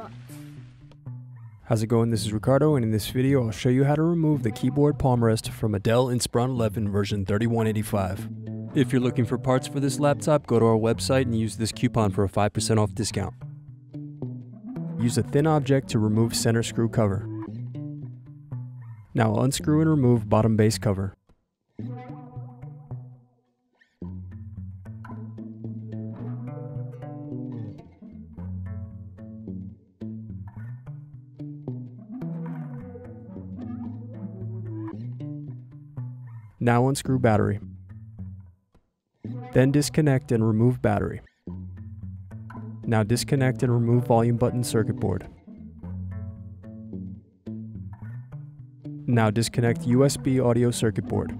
spot. How's it going? This is Ricardo, and in this video I'll show you how to remove the keyboard palm rest from a Dell Inspiron 11 version 3185. If you're looking for parts for this laptop, go to our website and use this coupon for a 5% off discount. Use a thin object to remove center screw cover. Now unscrew and remove bottom base cover. Now unscrew battery. Then disconnect and remove battery. Now disconnect and remove volume button circuit board. Now disconnect USB audio circuit board.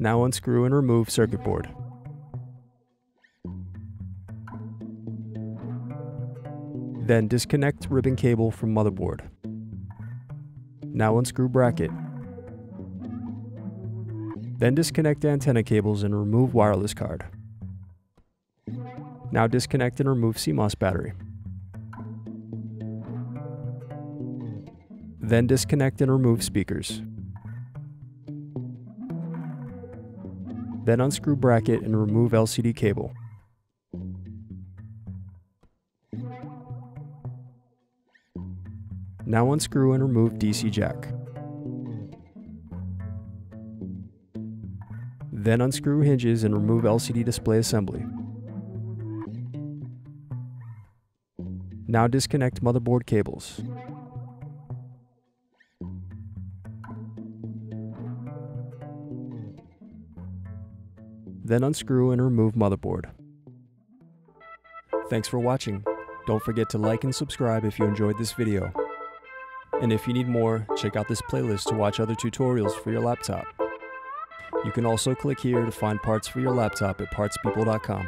Now unscrew and remove circuit board. Then disconnect ribbon cable from motherboard. Now unscrew bracket. Then disconnect antenna cables and remove wireless card. Now disconnect and remove CMOS battery. Then disconnect and remove speakers. Then unscrew bracket and remove LCD cable. Now unscrew and remove DC jack. Then unscrew hinges and remove LCD display assembly. Now disconnect motherboard cables. Then unscrew and remove motherboard. Thanks for watching. Don't forget to like and subscribe if you enjoyed this video. And if you need more, check out this playlist to watch other tutorials for your laptop. You can also click here to find parts for your laptop at parts-people.com.